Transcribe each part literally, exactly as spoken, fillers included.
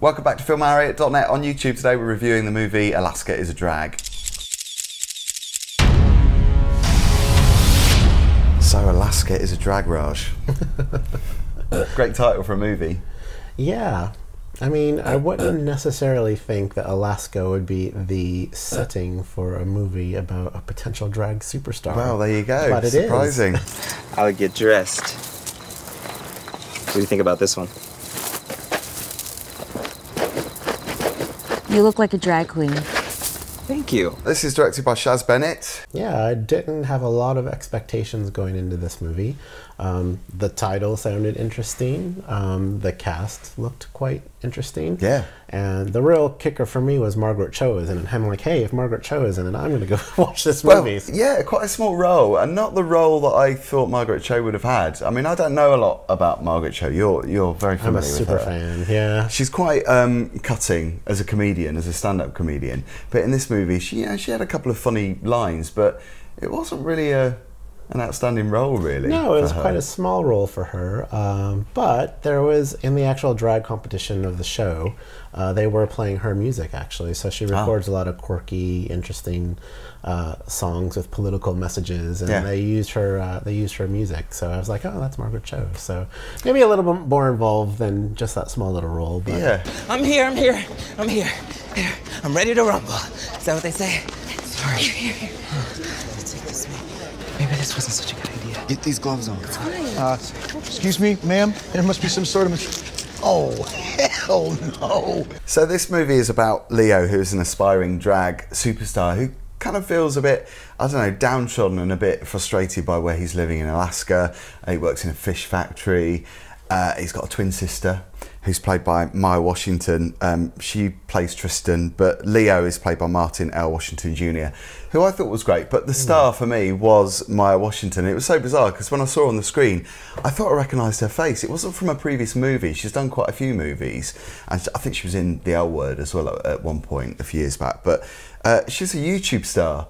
Welcome back to film Harriet dot net. On YouTube today we're reviewing the movie Alaska Is A Drag. So Alaska Is A Drag, Raj. Great title for a movie. Yeah. I mean, I wouldn't necessarily think that Alaska would be the setting for a movie about a potential drag superstar. Well, there you go. But it is. Surprising. I would get dressed. What do you think about this one? You look like a drag queen. Thank you. This is directed by Shaz Bennett. Yeah, I didn't have a lot of expectations going into this movie. Um, the title sounded interesting. Um, the cast looked quite interesting. Yeah. And the real kicker for me was Margaret Cho is in it. I'm like, hey, if Margaret Cho is in it, I'm going to go watch this movie. Well, yeah, quite a small role, and not the role that I thought Margaret Cho would have had. I mean, I don't know a lot about Margaret Cho. You're you're very familiar with her. I'm a super fan. Yeah. She's quite um, cutting as a comedian, as a stand-up comedian. But in this movie. Movie. She, you know, she had a couple of funny lines, but it wasn't really a, an outstanding role, really. No, it was quite a small role for her. Um, but there was, in the actual drag competition of the show, uh, they were playing her music, actually. So she records oh. a lot of quirky, interesting uh, songs with political messages, and yeah. they used her uh, they used her music. So I was like, oh, that's Margaret Cho. So maybe a little bit more involved than just that small little role. But yeah. I'm here, I'm here, I'm here. Here, I'm ready to rumble. Is that what they say? Sorry. Here, here, here. Let's take this way. Maybe this wasn't such a good idea. Get these gloves on. It's fine. Uh, excuse me, ma'am. There must be some sort of... Oh, hell no. So this movie is about Leo, who is an aspiring drag superstar who kind of feels a bit, I don't know, downtrodden and a bit frustrated by where he's living in Alaska. He works in a fish factory. Uh, he's got a twin sister who's played by Maya Washington. Um, she plays Tristan, but Leo is played by Martin L. Washington Junior, who I thought was great, but the star for me was Maya Washington. It was so bizarre, because when I saw her on the screen, I thought I recognised her face. It wasn't from a previous movie. She's done quite a few movies, and I think she was in The L Word as well at one point a few years back, but uh, she's a YouTube star.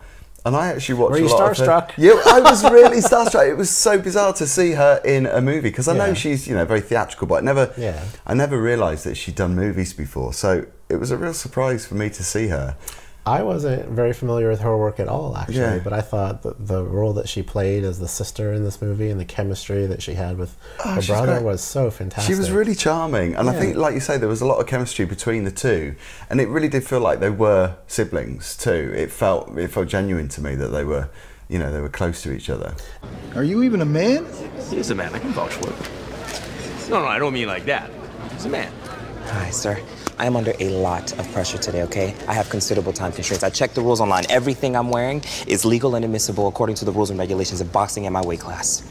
And I actually watched. Were you a lot starstruck? Of her. Yeah, I was really starstruck. It was so bizarre to see her in a movie, because I yeah. know she's, you know, very theatrical, but I never, yeah. I never realised that she'd done movies before. So it was a real surprise for me to see her. I wasn't very familiar with her work at all, actually, yeah. but I thought that the role that she played as the sister in this movie and the chemistry that she had with oh, her brother great. was so fantastic. She was really charming, and yeah. I think, like you say, there was a lot of chemistry between the two, and it really did feel like they were siblings too. It felt it felt genuine to me that they were, you know, they were close to each other. Are you even a man? He is a man. I can vouch for it. No, no, I don't mean like that. He's a man. Hi, sir. I am under a lot of pressure today, okay? I have considerable time constraints. I checked the rules online. Everything I'm wearing is legal and admissible according to the rules and regulations of boxing and my weight class.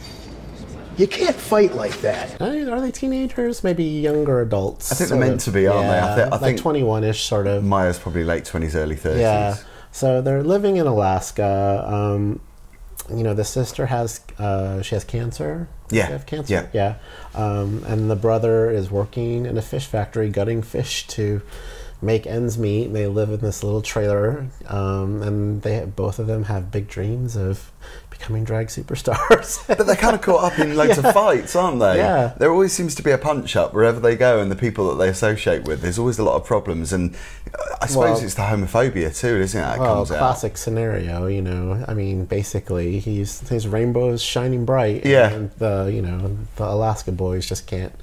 You can't fight like that. Are they teenagers? Maybe younger adults? I think they're meant to be, aren't yeah, they? I, th I like think twenty-one-ish, sort of. Maya's probably late twenties, early thirties. Yeah, so they're living in Alaska. Um, you know, the sister has, uh, she has cancer. Yeah. They have cancer. Yeah. yeah. Um, and the brother is working in a fish factory, gutting fish to make ends meet. They live in this little trailer, um, and they both of them have big dreams of becoming drag superstars. But they're kind of caught up in loads yeah. of fights, aren't they? Yeah. There always seems to be a punch-up wherever they go, and the people that they associate with, there's always a lot of problems, and I suppose well, it's the homophobia too, isn't it? That well, comes classic out. scenario, you know. I mean, basically, he's his rainbow is shining bright, yeah. and the you know the Alaska boys just can't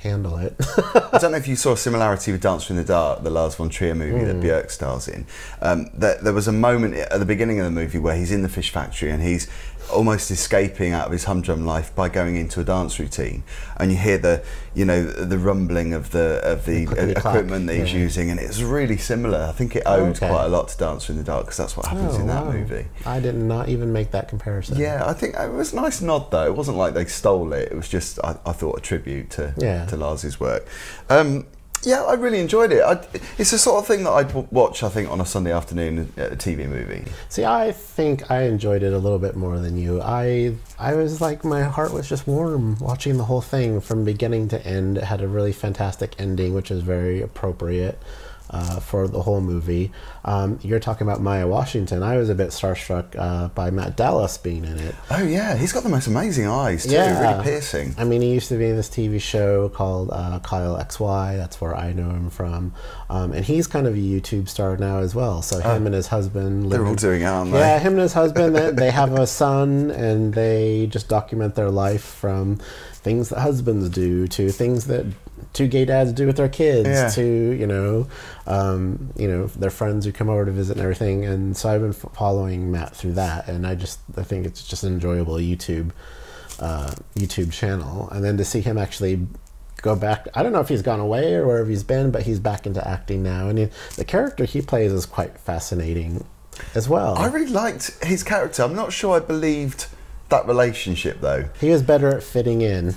handle it. I don't know if you saw a similarity with Dancer in the Dark, the Lars von Trier movie mm. that Björk stars in. Um, there, there was a moment at the beginning of the movie where he's in the fish factory and he's almost escaping out of his humdrum life by going into a dance routine, and you hear the you know the rumbling of the of the uh, equipment that he's yeah. using, and it's really similar. I think it owed okay. quite a lot to Dancer in the Dark, because that's what happens oh, in that wow. movie. I did not even make that comparison. Yeah, I think it was a nice nod though. It wasn't like they stole it. It was just I, I thought a tribute to yeah. to Lars's work. Um, Yeah, I really enjoyed it. I, it's the sort of thing that I'd watch, I think, on a Sunday afternoon at a T V movie. See, I think I enjoyed it a little bit more than you. I I was like, my heart was just warm watching the whole thing from beginning to end. It had a really fantastic ending, which is very appropriate. uh, for the whole movie. Um, you're talking about Maya Washington. I was a bit starstruck uh, by Matt Dallas being in it. Oh yeah, he's got the most amazing eyes too, yeah. Really piercing. I mean, he used to be in this T V show called uh, Kyle X Y, that's where I know him from. Um, and he's kind of a YouTube star now as well, so oh, him and his husband. They're living, all doing it, aren't they? Yeah, him and his husband, they, they have a son, and they just document their life from things that husbands do to things that two gay dads do with their kids, yeah, to, you know, um, you know, their friends who come over to visit and everything. And so I've been following Matt through that, and I just, I think it's just an enjoyable YouTube, uh, YouTube channel. And then to see him actually go back, I don't know if he's gone away or wherever he's been, but he's back into acting now. And he, the character he plays is quite fascinating as well. I really liked his character. I'm not sure I believed that relationship though. He was better at fitting in.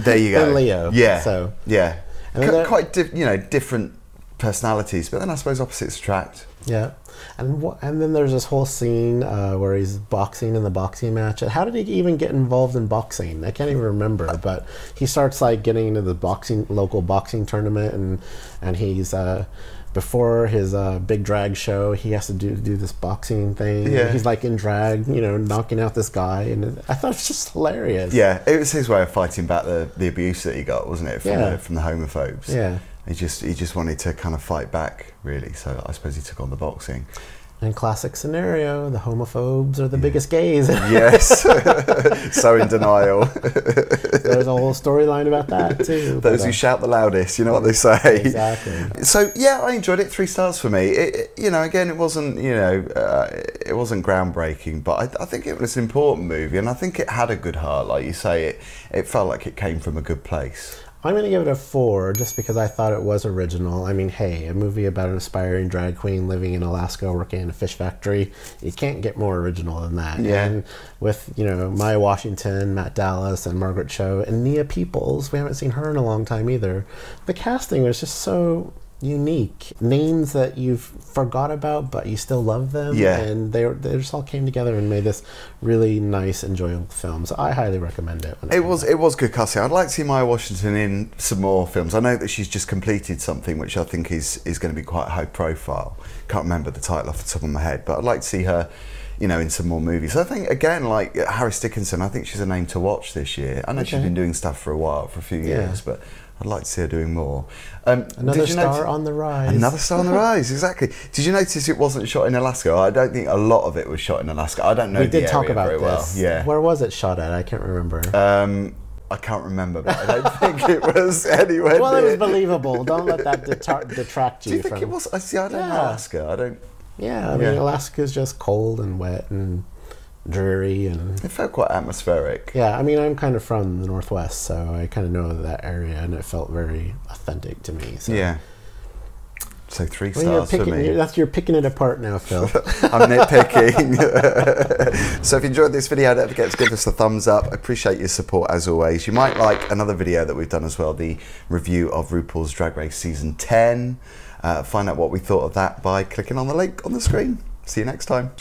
There you go. Than Leo. Yeah. So yeah, and then quite diff you know different personalities, but then I suppose opposites attract. Yeah, and wh and then there's this whole scene uh, where he's boxing in the boxing match. How did he even get involved in boxing? I can't even remember. But he starts like getting into the boxing local boxing tournament, and and he's. Uh, Before his uh, big drag show, he has to do do this boxing thing. Yeah. He's like in drag, you know, knocking out this guy, and I thought it was just hilarious. Yeah, it was his way of fighting back the the abuse that he got, wasn't it? From, yeah, the, from the homophobes. Yeah, he just he just wanted to kind of fight back, really. So I suppose he took on the boxing. And classic scenario, the homophobes are the, yeah, biggest gays. Yes. So in denial. There's a whole storyline about that too. Those who uh, shout the loudest, you know what they say. Exactly. So yeah, I enjoyed it. Three stars for me. It, it, you know, again, it wasn't, you know, uh, it wasn't groundbreaking, but I, I think it was an important movie, and I think it had a good heart. Like you say, it, it felt like it came from a good place. I'm going to give it a four just because I thought it was original. I mean, hey, a movie about an aspiring drag queen living in Alaska working in a fish factory, you can't get more original than that. Yeah. And with, you know, Maya Washington, Matt Dallas, and Margaret Cho, and Nia Peoples, we haven't seen her in a long time either. The casting was just so unique. Names that you've forgot about, but you still love them. Yeah. And they, they just all came together and made this really nice, enjoyable film. So I highly recommend it. It was out. It was good casting. I'd like to see Maya Washington in some more films. I know that she's just completed something which I think is, is going to be quite high profile. Can't remember the title off the top of my head, but I'd like to see her, you know, in some more movies. I think, again, like Harris Dickinson, I think she's a name to watch this year. I know, okay, she's been doing stuff for a while, for a few years, yeah, but I'd like to see her doing more. Um, another star on the rise. Another star on the rise, exactly. Did you notice it wasn't shot in Alaska? I don't think a lot of it was shot in Alaska. I don't know the area very well. We did talk about this. Yeah. Where was it shot at? I can't remember. Um, I can't remember, but I don't think it was anywhere near. Well, it was believable. Don't let that detract you. Do you think from... it was? I see. I don't, yeah, know Alaska. I don't. Yeah, I mean, yeah, Alaska's just cold and wet and dreary, and it felt quite atmospheric. Yeah, I mean, I'm kind of from the Northwest, so I kind of know that area, and it felt very authentic to me. So. Yeah. So three well, stars picking, for me. You're, that's, you're picking it apart now, Phil. I'm nitpicking. So if you enjoyed this video, don't forget to give us a thumbs up. I appreciate your support as always. You might like another video that we've done as well, the review of RuPaul's Drag Race Season ten. Uh, find out what we thought of that by clicking on the link on the screen. See you next time.